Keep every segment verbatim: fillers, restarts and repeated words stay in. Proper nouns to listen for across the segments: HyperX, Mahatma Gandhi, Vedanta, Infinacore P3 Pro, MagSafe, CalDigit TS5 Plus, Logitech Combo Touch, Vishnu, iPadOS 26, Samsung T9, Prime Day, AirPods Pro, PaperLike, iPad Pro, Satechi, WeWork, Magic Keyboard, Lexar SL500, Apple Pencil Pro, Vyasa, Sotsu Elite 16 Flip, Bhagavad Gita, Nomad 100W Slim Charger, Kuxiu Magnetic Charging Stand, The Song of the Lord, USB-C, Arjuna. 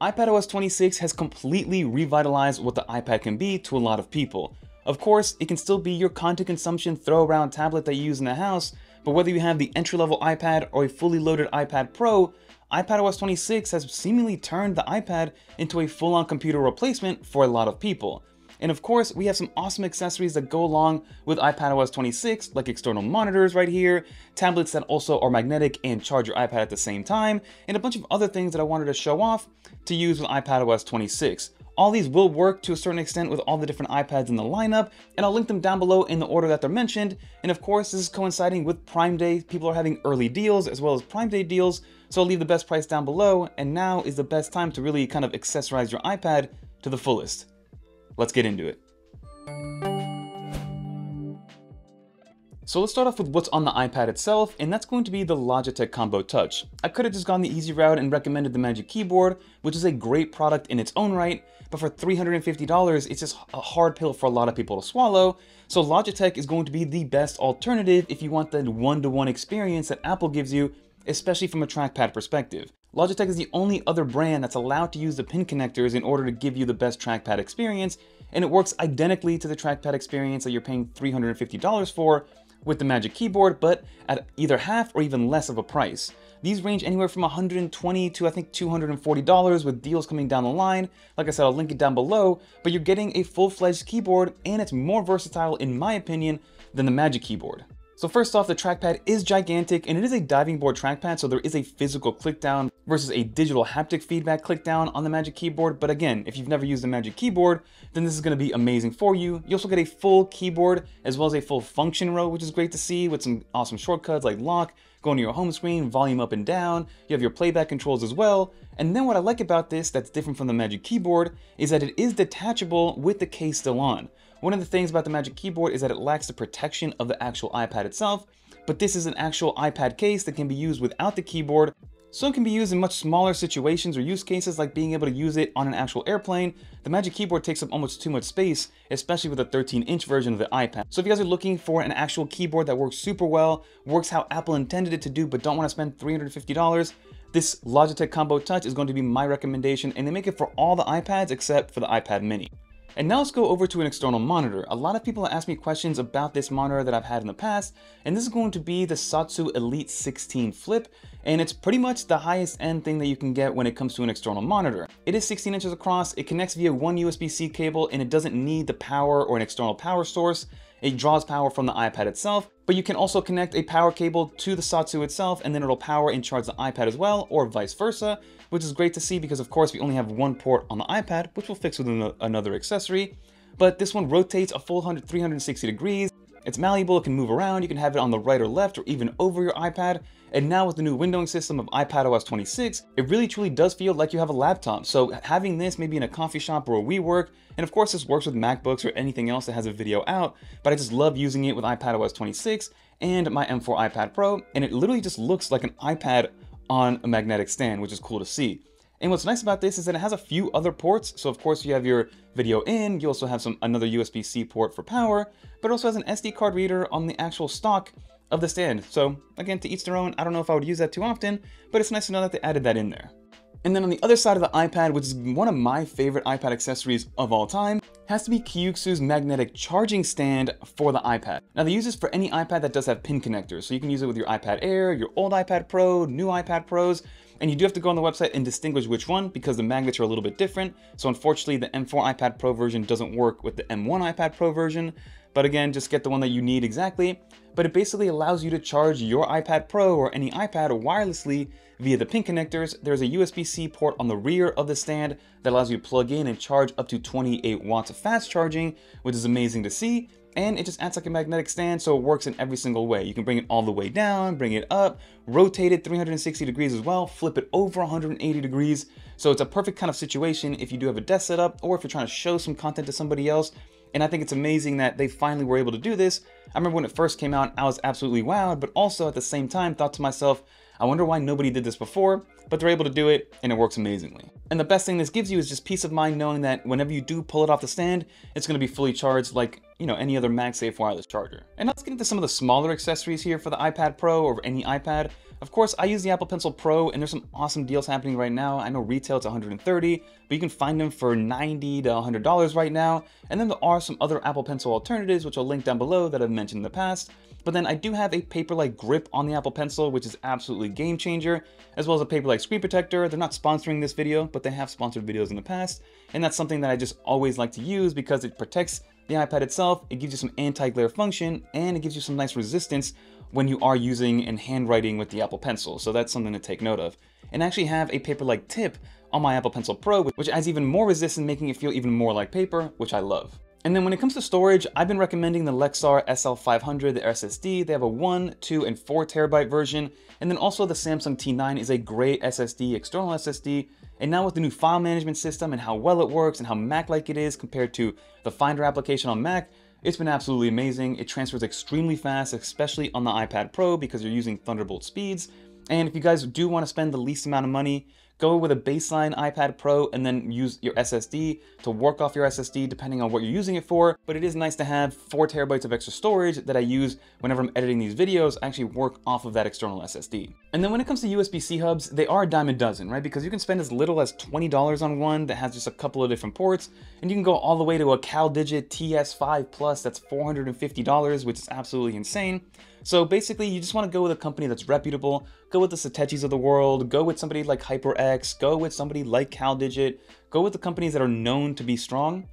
iPadOS twenty-six has completely revitalized what the iPad can be to a lot of people. Of course, it can still be your content consumption throw-around tablet that you use in the house, but whether you have the entry-level iPad or a fully loaded iPad Pro, iPadOS twenty-six has seemingly turned the iPad into a full-on computer replacement for a lot of people. And of course, we have some awesome accessories that go along with iPadOS twenty-six, like external monitors right here, tablets that also are magnetic and charge your iPad at the same time, and a bunch of other things that I wanted to show off to use with iPadOS twenty-six. All these will work to a certain extent with all the different iPads in the lineup, and I'll link them down below in the order that they're mentioned. And of course, this is coinciding with Prime Day. People are having early deals as well as Prime Day deals, so I'll leave the best price down below, and now is the best time to really kind of accessorize your iPad to the fullest. Let's get into it. So let's start off with what's on the iPad itself, and that's going to be the Logitech Combo Touch. I could have just gone the easy route and recommended the Magic Keyboard, which is a great product in its own right, but for three hundred fifty dollars, it's just a hard pill for a lot of people to swallow. So Logitech is going to be the best alternative if you want the one-to-one experience that Apple gives you, especially from a trackpad perspective. Logitech is the only other brand that's allowed to use the pin connectors in order to give you the best trackpad experience, and it works identically to the trackpad experience that you're paying three hundred fifty dollars for with the Magic Keyboard, but at either half or even less of a price. These range anywhere from one hundred twenty dollars to I think two hundred forty dollars with deals coming down the line. Like I said, I'll link it down below, but you're getting a full-fledged keyboard, and it's more versatile, in my opinion, than the Magic Keyboard. So first off, the trackpad is gigantic, and it is a diving board trackpad, so there is a physical click down versus a digital haptic feedback click down on the Magic Keyboard. But again, if you've never used the Magic Keyboard, then this is going to be amazing for you. You also get a full keyboard as well as a full function row, which is great to see, with some awesome shortcuts like lock, going to your home screen, volume up and down. You have your playback controls as well. And then what I like about this that's different from the Magic Keyboard is that it is detachable with the case still on. One of the things about the Magic Keyboard is that it lacks the protection of the actual iPad itself, but this is an actual iPad case that can be used without the keyboard, so it can be used in much smaller situations or use cases, like being able to use it on an actual airplane. The Magic Keyboard takes up almost too much space, especially with a thirteen inch version of the iPad. So if you guys are looking for an actual keyboard that works super well, works how Apple intended it to do, but don't want to spend three hundred fifty dollars, this Logitech Combo Touch is going to be my recommendation, and they make it for all the iPads except for the iPad mini. And now let's go over to an external monitor. A lot of people ask me questions about this monitor that I've had in the past, and this is going to be the Sotsu Elite sixteen Flip, and it's pretty much the highest end thing that you can get when it comes to an external monitor. It is sixteen inches across, it connects via one U S B C cable, and it doesn't need the power or an external power source. It draws power from the iPad itself, but you can also connect a power cable to the Sotsu itself, and then it'll power and charge the iPad as well, or vice versa, which is great to see because of course we only have one port on the iPad, which we'll fix with another accessory. But this one rotates a full three hundred sixty degrees. It's malleable, it can move around, you can have it on the right or left or even over your iPad. And now with the new windowing system of iPadOS twenty-six, it really truly does feel like you have a laptop. So having this maybe in a coffee shop or a WeWork, and of course this works with MacBooks or anything else that has a video out, but I just love using it with iPadOS twenty-six and my M four iPad Pro, and it literally just looks like an iPad on a magnetic stand, which is cool to see. And what's nice about this is that it has a few other ports. So of course you have your video in, you also have some another U S B C port for power, but it also has an S D card reader on the actual stock of the stand. So again, to each their own. I don't know if I would use that too often, but it's nice to know that they added that in there. And then on the other side of the iPad, which is one of my favorite iPad accessories of all time, has to be Kuxiu's Magnetic Charging Stand for the iPad. Now they use this for any iPad that does have pin connectors, so you can use it with your iPad Air, your old iPad Pro, new iPad Pros, and you do have to go on the website and distinguish which one because the magnets are a little bit different. So unfortunately, the M four iPad Pro version doesn't work with the M one iPad Pro version, but again, just get the one that you need exactly. But it basically allows you to charge your iPad Pro or any iPad wirelessly via the pin connectors. There's a U S B C port on the rear of the stand that allows you to plug in and charge up to twenty-eight watts of fast charging, which is amazing to see. And it just acts like a magnetic stand, so it works in every single way. You can bring it all the way down, bring it up, rotate it three hundred sixty degrees as well, flip it over one hundred eighty degrees. So it's a perfect kind of situation if you do have a desk setup or if you're trying to show some content to somebody else. And I think it's amazing that they finally were able to do this. I remember when it first came out, I was absolutely wowed, but also at the same time thought to myself, I wonder why nobody did this before, but they're able to do it and it works amazingly. And the best thing this gives you is just peace of mind knowing that whenever you do pull it off the stand, it's gonna be fully charged like you know, any other MagSafe wireless charger. And now let's get into some of the smaller accessories here for the iPad Pro or any iPad. Of course, I use the Apple Pencil Pro and there's some awesome deals happening right now. I know retail it's one hundred thirty dollars, but you can find them for ninety to one hundred dollars right now. And then there are some other Apple Pencil alternatives, which I'll link down below that I've mentioned in the past. But then I do have a PaperLike grip on the Apple Pencil, which is absolutely game changer, as well as a PaperLike screen protector. They're not sponsoring this video, but they have sponsored videos in the past. And that's something that I just always like to use because it protects the iPad itself, it gives you some anti-glare function, and it gives you some nice resistance when you are using and handwriting with the Apple Pencil. So that's something to take note of. And I actually have a PaperLike tip on my Apple Pencil Pro, which adds even more resistance, making it feel even more like paper, which I love. And then when it comes to storage, I've been recommending the Lexar S L five hundred, the S S D. They have a one, two, and four terabyte version. And then also the Samsung T nine is a great S S D, external S S D. And now with the new file management system and how well it works and how Mac-like it is compared to the Finder application on Mac, it's been absolutely amazing. It transfers extremely fast, especially on the iPad Pro because you're using Thunderbolt speeds. And if you guys do want to spend the least amount of money, go with a baseline iPad Pro and then use your S S D to work off your S S D depending on what you're using it for. But it is nice to have four terabytes of extra storage that I use whenever I'm editing these videos. I actually work off of that external S S D. And then when it comes to U S B C hubs, they are a dime a dozen, right? Because you can spend as little as twenty dollars on one that has just a couple of different ports, and you can go all the way to a CalDigit T S five Plus that's four hundred fifty dollars, which is absolutely insane. So basically you just want to go with a company that's reputable, go with the Satechis of the world, go with somebody like HyperX, go with somebody like CalDigit, go with the companies that are known to be strong,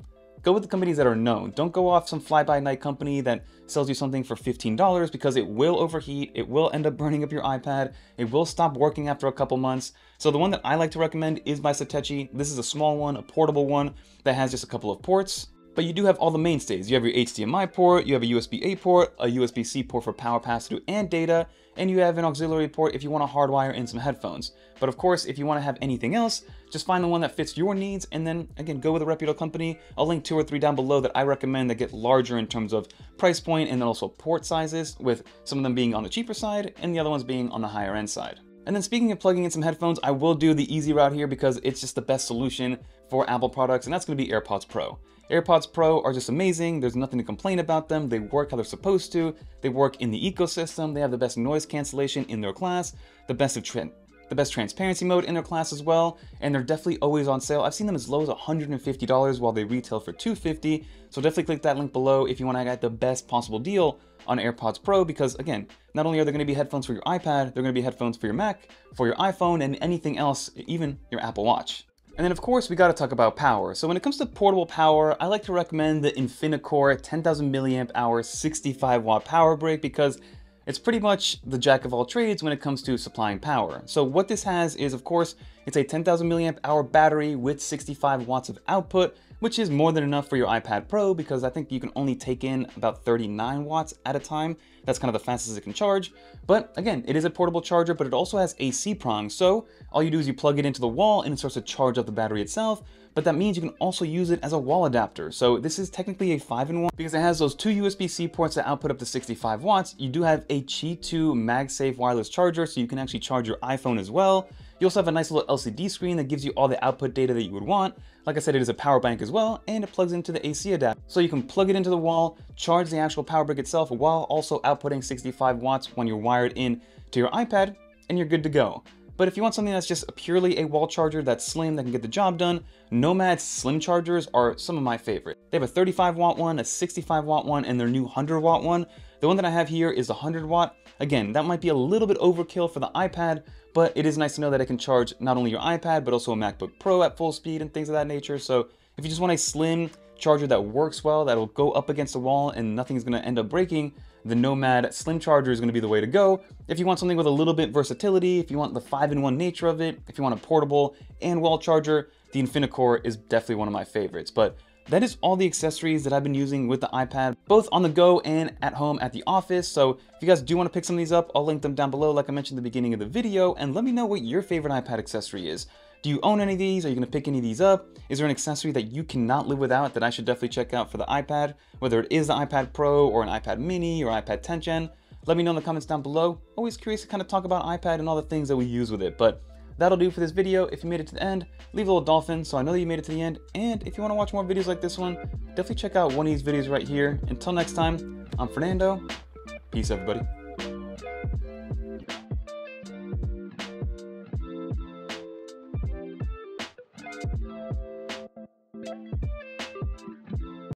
go with the companies that are known. Don't go off some fly-by-night company that sells you something for fifteen dollars because it will overheat, it will end up burning up your iPad, it will stop working after a couple months. So the one that I like to recommend is by Satechi. This is a small one, a portable one that has just a couple of ports. But you do have all the mainstays. You have your H D M I port, you have a U S B A port, a U S B C port for power pass-through and data, and you have an auxiliary port if you want to hardwire in some headphones. But of course, if you want to have anything else, just find the one that fits your needs, and then again, go with a reputable company. I'll link two or three down below that I recommend that get larger in terms of price point and then also port sizes, with some of them being on the cheaper side and the other ones being on the higher end side. And then speaking of plugging in some headphones, I will do the easy route here because it's just the best solution for Apple products, and that's going to be AirPods Pro. AirPods Pro are just amazing. There's nothing to complain about them. They work how they're supposed to. They work in the ecosystem. They have the best noise cancellation in their class, the best of trend, the best transparency mode in their class as well. And they're definitely always on sale. I've seen them as low as one hundred fifty dollars while they retail for two hundred fifty dollars. So definitely click that link below if you want to get the best possible deal on AirPods Pro, because again, not only are there going to be headphones for your iPad, they're going to be headphones for your Mac, for your iPhone, and anything else, even your Apple Watch. And then of course, we gotta talk about power. So when it comes to portable power, I like to recommend the Infinacore ten thousand milliamp hour, sixty-five watt power brick because it's pretty much the jack of all trades when it comes to supplying power. So what this has is, of course, it's a ten thousand milliamp hour battery with sixty-five watts of output, which is more than enough for your iPad Pro because I think you can only take in about thirty-nine watts at a time. That's kind of the fastest it can charge. But again, it is a portable charger, but it also has A C prongs. So all you do is you plug it into the wall and it starts to charge up the battery itself. But that means you can also use it as a wall adapter. So this is technically a five in one because it has those two U S B C ports that output up to sixty-five watts. You do have a Qi two MagSafe wireless charger, so you can actually charge your iPhone as well. You also have a nice little L C D screen that gives you all the output data that you would want. Like I said, it is a power bank as well, and it plugs into the A C adapter. So you can plug it into the wall, charge the actual power brick itself while also outputting sixty-five watts when you're wired in to your iPad, and you're good to go. But if you want something that's just purely a wall charger that's slim, that can get the job done, Nomad Slim Chargers are some of my favorite. They have a thirty-five watt one, a sixty-five watt one, and their new one hundred watt one. The one that I have here is the one hundred watt. Again, that might be a little bit overkill for the iPad, but it is nice to know that it can charge not only your iPad, but also a MacBook Pro at full speed and things of that nature. So if you just want a slim charger that works well, that'll go up against the wall and nothing's gonna end up breaking, the Nomad Slim Charger is gonna be the way to go. If you want something with a little bit versatility, if you want the five in one nature of it, if you want a portable and wall charger, the Infinacore is definitely one of my favorites. But that is all the accessories that I've been using with the iPad, both on the go and at home at the office. So if you guys do want to pick some of these up, I'll link them down below like I mentioned at the beginning of the video, and let me know what your favorite iPad accessory is. Do you own any of these? Are you going to pick any of these up? Is there an accessory that you cannot live without that I should definitely check out for the iPad, whether it is the iPad Pro or an iPad Mini or iPad tenth gen? Let me know in the comments down below. Always curious to kind of talk about iPad and all the things that we use with it, but that'll do for this video. If you made it to the end, leave a little dolphin so I know that you made it to the end. And if you want to watch more videos like this one, definitely check out one of these videos right here. Until next time, I'm Fernando. Peace, everybody.